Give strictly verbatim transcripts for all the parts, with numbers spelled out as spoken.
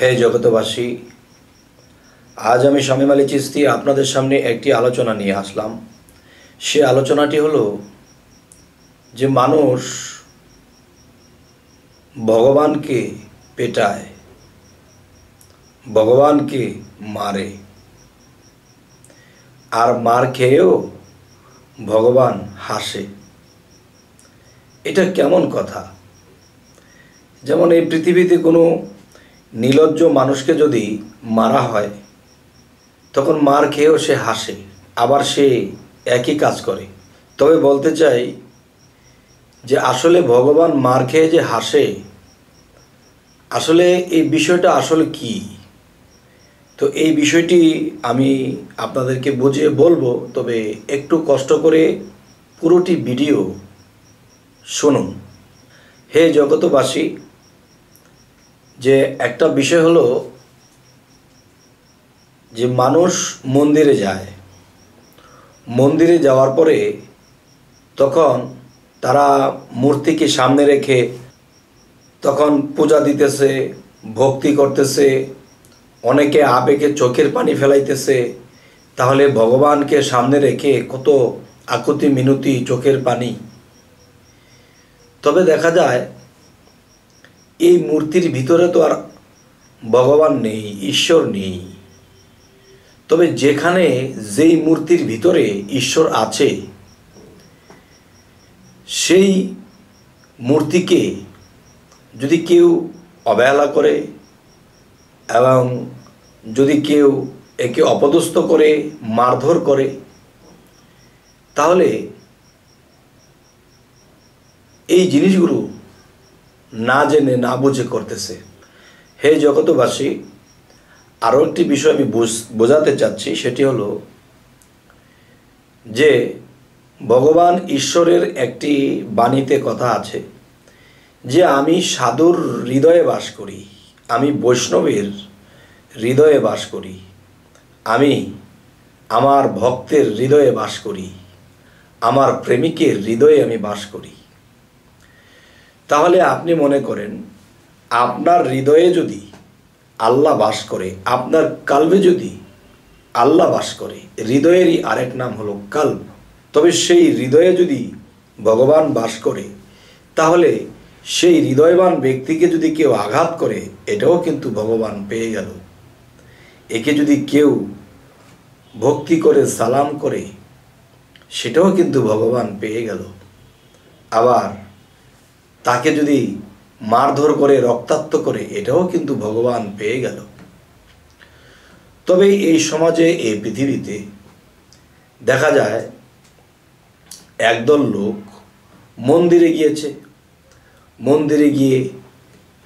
हे जगतवासी आज आमी शामीम आली चिश्ती आपनादेर सामने एकटी आलोचना निये आसलाम। से आलोचनाटी हलो जे मानुष भगवान के पेटाय, भगवान के मारे और मार खेयेओ भगवान हासे। एटा केमन कथा? जेमन ए पृथिवीते कोनो नीलज्ज मानुष के जदि मारा है तक मार खेव से हासे, आबार से एक ही काज करे। तबे बोलते चाई जे आसले भगवान मार खेये जे हासे आसले ए विषयटा आसले की, तो ए विषयटी आमी आपनादेरके बुझिये बोलबो। तबे एकटू कष्ट करे पुरोटी भिडियो शुनुन। हे जगतवासी, जे एक विषय हलो जे मानुष मंदिरे जाए, मंदिरे जावार परे तखन तारा मूर्ति के सामने रेखे तखन पूजा दितेसे, भक्ति करतेसे, अनेके आबेगे चोखेर पानी फेलाइतेसे। ताहले भगवान के सामने रेखे कत आकुति मिनती चोखेर पानी। तबे देखा जाए ये मूर्तिर भीतरे तो आर भगवान नहीं, ईश्वर नहीं। तबे जेखाने जेई मूर्तिर भीतरे ईश्वर आछे सेई मूर्ति के जदि केउ अवहेला करे एवं जदि केउ एके अपदस्थ करे, मारधर करे, ताहले एई जिनिसगुलो ना जेने ना बुझे करतेसे। हे जगतवासी, आरो एकटी विषय आमि बोझाते चाচ্ছি, সেটি হলো যে ভগবান ঈশ্বরের একটি বাণীতে কথা আছে যে আমি সাধুর হৃদয়ে বাস করি, আমি বৈষ্ণবের হৃদয়ে বাস করি, আমি আমার ভক্তের হৃদয়ে বাস করি, আমার প্রেমিকের হৃদয়ে আমি বাস করি। তাহলে আপনি মনে করেন আপনার হৃদয়ে যদি আল্লাহ বাস করে, আপনার কলবে যদি আল্লাহ বাস করে, হৃদয়েরই আরেক নাম হলো কলব। তবে সেই হৃদয়ে যদি ভগবান বাস করে তাহলে সেই হৃদয়বান ব্যক্তিকে যদি কেউ আঘাত করে এটাও কিন্তু ভগবান পেয়ে গেল। একে যদি কেউ ভক্তি করে সালাম করে সেটাও কিন্তু ভগবান পেয়ে গেল। আবার ताके जुदी मारधर करे, रक्ताक्त करे, एटाओ किन्तु भगवान पेये गेल। तबे ए समाजे ए पृथिवीते देखा जाए एकदल लोक मंदिरे गियेछे, मंदिरे गिये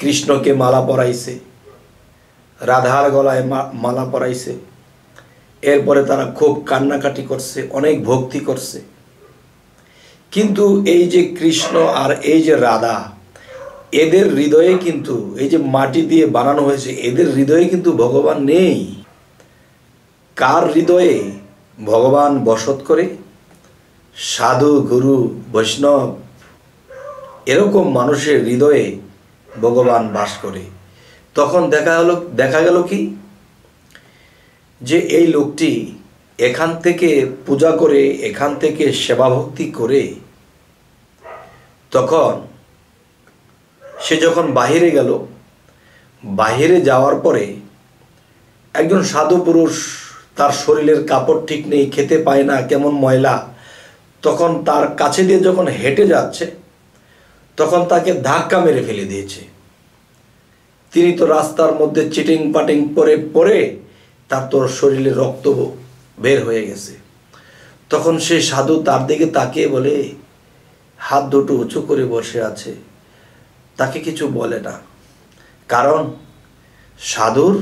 कृष्ण के माला पराइछे, राधार गलाय माला पराइछे, एरपरे तारा खूब कान्नाकाटी करछे, अनेक भक्ति करछे। किन्तु एई जे कृष्ण और एई जे राधा एदेर हृदये किन्तु एई जे माटी दिए बनानो हयेछे एदेर हृदये किन्तु भगवान नेई। कार हृदये भगवान बसत करे? साधु, गुरु, वैष्णव एरकम मानुषेर हृदये भगवान बास करे। तखन देखा हलो देखा गेल कि जे एई लोकटी एखान थेके पूजा करे, एखान थेके सेवा भक्ति करे, तखन से जखन बाहिरे गेल, बाहिरे जावार परे एकजन साधु पुरुष तार शरीरेर कापड़ ठीक नेई, खेते पाय ना, केमन मयला, तखन तार काछे दिये जखन हेटे जाच्छे तखन ताके धक्का मेरे फेले दियेछे। तिनि तो रास्तार मध्य चिटिंग पाटिंग करे पड़े तार तो शरीरे रक्त बेर हो गेছে। তখন সে সাধু তার দিকে তাকিয়ে বলে, হাত দুটো উঁচু করে বসে আছে, তাকে কিছু বলে না। কারণ সাধুর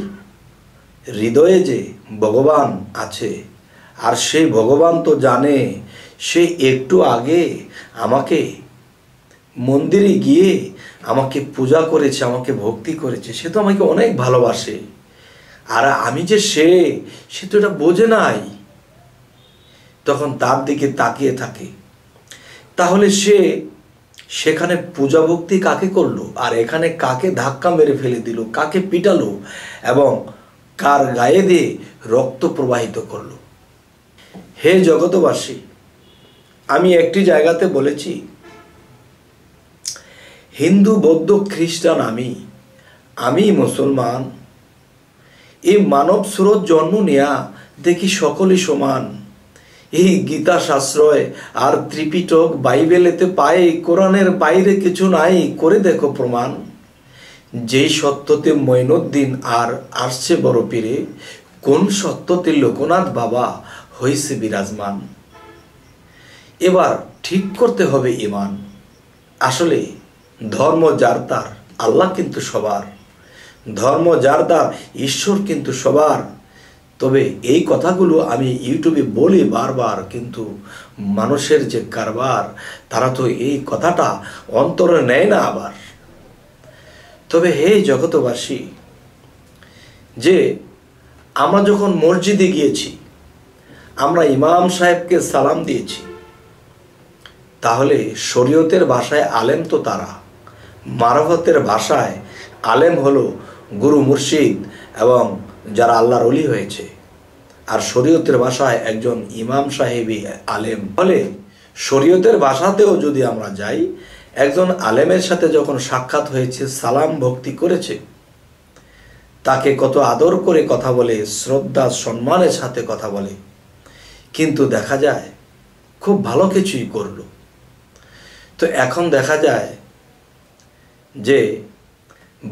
হৃদয়ে যে ভগবান আছে আর সেই ভগবান তো জানে সে একটু আগে আমাকে মন্দিরে গিয়ে আমাকে পূজা করেছে, আমাকে ভক্তি করেছে, সে তো আমাকে অনেক ভালোবাসে। আর আমি যে সে সে তো এটা বোঝে নাই। তখন তার দিকে তাকিয়ে থাকে। তাহলে সে सेখানে पूजा भक्ति काके करलो और एखाने काके धक्का मेरे फेले दिल काके पिटालो एवं कार गाये दिए रक्त प्रवाहित करलो। हे जगतवासी, आमी एकटी जायगाते बोलेছি हिंदू बौद्ध ख्रिस्टान आमी आमी मुसलमान, ये मानव स्रोत जन्म नेया देखी सकले समान। ये गीता शास्त्रय और त्रिपिटक बाइबेलेते पाए कुरानेर बाइरे किछु नाई, करे देखो प्रमाण। जे सत्यते मैनुद्दीन और आसछे बड़ो पीरे, कोन सत्यते लोकनाथ बाबा हयेछे बिराजमान। एबार ठीक करते होबे ईमान। आसले धर्म जार तार, आल्लाह किन्तु सबार। धर्म जार तार, ईश्वर किन्तु सबार। তবে এই কথাগুলো আমি ইউটিউবে বলি বারবার, কিন্তু মানুষের যে কারবার তারা তো এই কথাটা অন্তরে নেয় না আবার। তবে হে জগতবাসী, যে আমরা যখন মসজিদে গিয়েছি আমরা ইমাম সাহেবকে সালাম দিয়েছি, তাহলে শরীয়তের ভাষায় আলেম তো তারা, মারফতের ভাষায় আলেম হলো গুরু মুর্শিদ এবং যারা আল্লাহর ওলি হয়েছে। আর শরীয়তের ভাষায় একজন ইমাম সাহেবই আলেম। ফলে শরীয়তের ভাষাতেও যদি আমরা যাই, একজন আলেমের সাথে যখন সাক্ষাৎ হয়েছে, সালাম ভক্তি করেছে, তাকে কত আদর করে কথা বলে, শ্রদ্ধা সম্মানের সাথে কথা বলে, কিন্তু দেখা যায় খুব ভালো কিছুই করলো। তো এখন দেখা যায় যে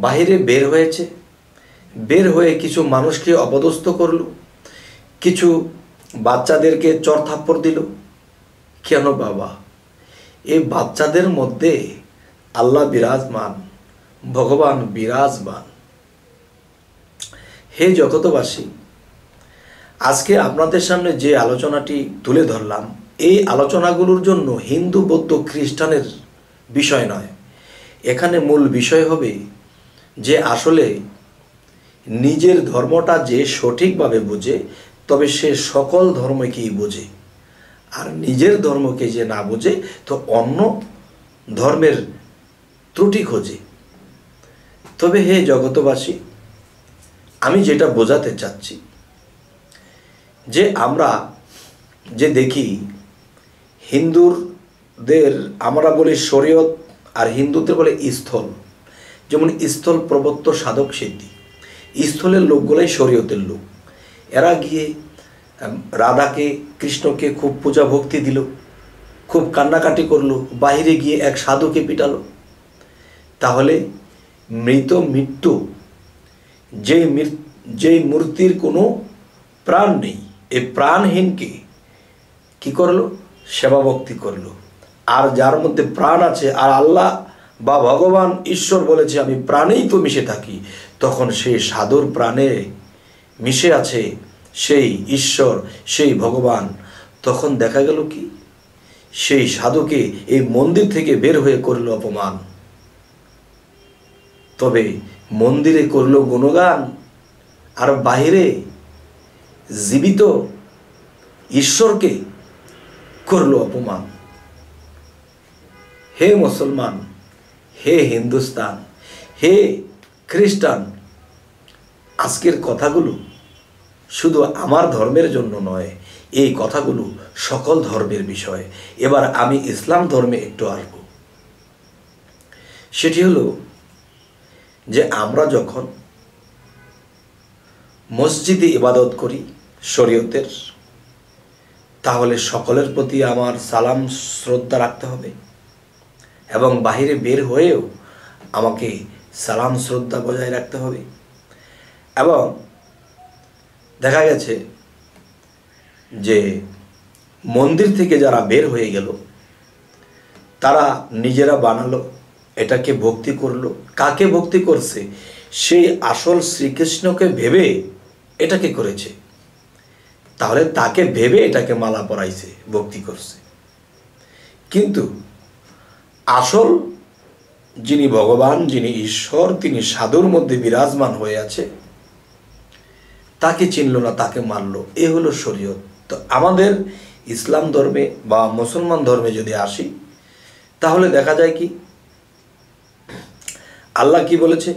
বাইরে বের হয়েছে, বের হয়ে কিছু মানুষকে অপদস্থ করলো, কিছু বাচ্চাদেরকে চর থাপ্পড় দিল। কেন বাবা? এই বাচ্চাদের মধ্যে আল্লাহ বিরাজমান, ভগবান বিরাজমান। হে জগতবাসী, আজকে আপনাদের সামনে যে আলোচনাটি তুলে ধরলাম, এই আলোচনাগুলোর জন্য হিন্দু বৌদ্ধ খ্রিস্টানের বিষয় নয়। এখানে মূল বিষয় হবে যে আসলে নিজের ধর্মটা যে সঠিকভাবে বোঝে, তবে সে সকল ধর্মকেই বোঝে। আর নিজের ধর্মকে যে না বোঝে তো অন্য ধর্মের ত্রুটি খোঁজে। তবে হে জগতবাসী, আমি যেটা বোঝাতে চাচ্ছি যে আমরা যে দেখি হিন্দুদের আমরা বলি শরীয়ত আর হিন্দুদের বলে স্থল। যেমন স্থল প্রবত্ত সাধক সিদ্ধি, স্থলের লোকগুলাই শরীয়তের লোক। এরা গিয়ে রাধাকে কৃষ্ণকে খুব পূজা ভক্তি দিল, খুব কান্নাকাটি করলো, বাইরে গিয়ে এক সাধুকে পিটালো। তাহলে মৃত মৃত্যু, যেই যেই মূর্তির কোনো প্রাণ নেই, এই প্রাণহীনকে কি করলো? সেবা ভক্তি করলো। আর যার মধ্যে প্রাণ আছে আর আল্লাহ বা ভগবান ঈশ্বর বলেছে আমি প্রাণেই তো মিশে থাকি, তখন সেই সাধুর প্রাণে মিশে আছে সেই ঈশ্বর, সেই ভগবান। তখন দেখা গেল কি, সেই সাধুকে এই মন্দির থেকে বের হয়ে করল অপমান। তবে মন্দিরে করল গুণগান, আর বাহিরে জীবিত ঈশ্বরকে করল অপমান। হে মুসলমান, হে হিন্দুস্তান, হে খ্রিস্টান, আজকের কথাগুলো শুধু আমার ধর্মের জন্য নয়, এই কথাগুলো সকল ধর্মের বিষয়। এবার আমি ইসলাম ধর্মে একটু আসব। সেটি হলো যে আমরা যখন মসজিদে ইবাদত করি শরীয়তের, তাহলে সকলের প্রতি আমার সালাম শ্রদ্ধা রাখতে হবে এবং বাহিরে বের হয়েও আমাকে সালাম শ্রদ্ধা বজায় রাখতে হবে। এবং দেখা গেছে যে মন্দির থেকে যারা বের হয়ে গেল, তারা নিজেরা বানালো, এটাকে ভক্তি করলো। কাকে ভক্তি করছে? সেই আসল শ্রীকৃষ্ণকে ভেবে এটাকে করেছে, তাহলে তাকে ভেবে এটাকে মালা পরাইছে, ভক্তি করছে। কিন্তু আসল যিনি ভগবান, যিনি ঈশ্বর, তিনি সাধুর মধ্যে বিরাজমান হয়ে আছে, তাকে চিনল না, তাকে মানল। এ হলো শরীয়ত। তো আমাদের ইসলাম ধর্মে বা মুসলমান ধর্মে যদি আসি, ताहले देखा जाए कि आल्ला की बोलेछे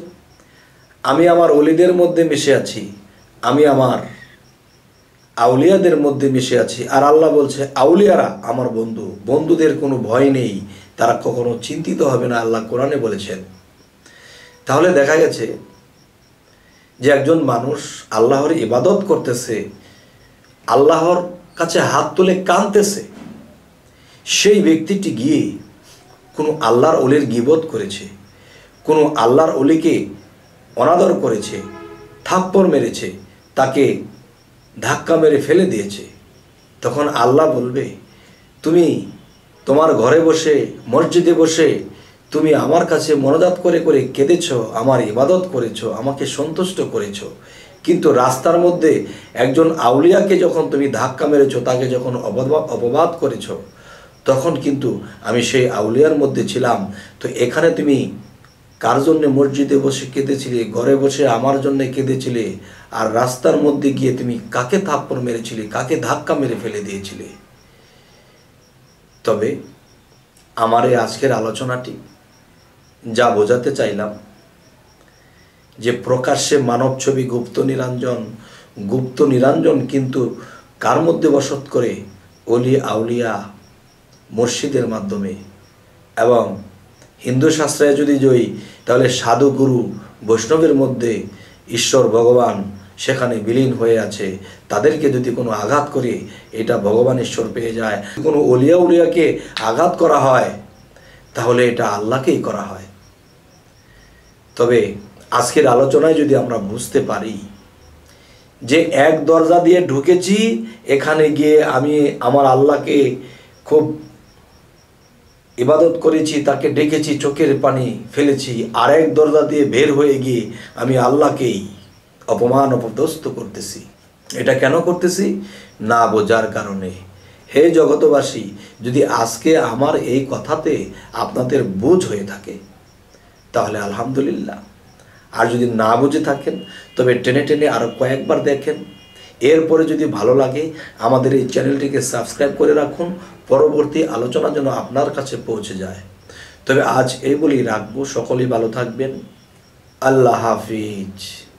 आमी आमार ओलिदेर मध्य मिशे आछि आमी आमार आउलियादेर मध्य मिशे आछि आर आल्ला बोलछे आउलियारा आमार बंधु बंधुदेर कोनो भय नेई तारा कखनो चिंतित हबे ना आल्ला कुराने बोलेछेन। ताहले देखा गेछे जे एकजन मानुष आल्लाहर इबादत करतेछे आल्लाहर काछे हाथ तुले कानतेछे सेई व्यक्तिटी गिये कोनो आल्लाहर ओलिर गिबत करेछे कोनो आल्लाहर ओलिके अनादर करेछे थाप्पड़ मेरेछे ताके धक्का मेरे फेले दिएछे तखन आल्लाह बोलबे तुमी तोमार घरे बसे मस्जिदे बसे तुमी आमार काछे मनोजात करे करे केदेछो आमार इबादत करेछो आमाके सन्तुष्ट करेछो किन्तु रास्तार मध्य एकजन आउलियाके जखन तुमी धक्का मेरेछो ताके जखन अपबाद करेछो तखन किन्तु आमी सेई आउलियार मध्य छिलाम तो एखाने तुमी कार जन्य मस्जिदे बसे केंदेছিলে घरे बसे आमार जन्य केंदेছিলে और रास्तार मध्य गिये तुमी काके थाप्पड़ मेरेছিলে काके धक्का मेरे फेले दिएছিলে। तबे आमारे आजकेर आलोचनाटी जा बोझाते चाइलाम जे प्रकाश्ये मानव छवि गुप्त निरंजन गुप्त निरंजन किन्तु कार मध्य बसत करे ओली आउलिया मस्जिदेर माध्यमे एवं हिंदू शास्त्रे यदि जई ताहले साधु गुरु वैष्णवेर मध्य ईश्वर भगवान सेखाने विलीन होये आछे तादेरके यदि कोनो आघात करे एटा भगवान ईश्वर पेये जाय कोनो ओलिया उलियाके आघात करा हय ताहले एटा आल्लाहकेई करा हय। तबे आजकेर आलोचनाय यदि आमरा बुझते पारी जे एक दरजा दिये ढुकेछि एखाने गिये आमि आमार आल्लाहके खूब इबादत करेछि ताके डेकेछि चोखेर पानी फेलेछि आर एक दरजा दिये बेर होये गिये आमि आल्लाहकेई अपमान अपदस्थ करतेछि एटा केन करतेछि ना बोझार कारणे। हे जगतबासी यदि आजके आमार एई कथाते आपनादेर बोझ हये थाके ताहले आलहामदुलिल्लाह आर यदि ना बुझे थाकेन तबे टेने टेने आरो कयेकबार देखेन एरपर जो भलो लागे हमारे चैनल के सबसक्राइब कर रखूँ परवर्ती आलोचना जान आपनर का पहुँचे जाए। तब आज ये रखब सकले भलो थकबें आल्ला हाफिज।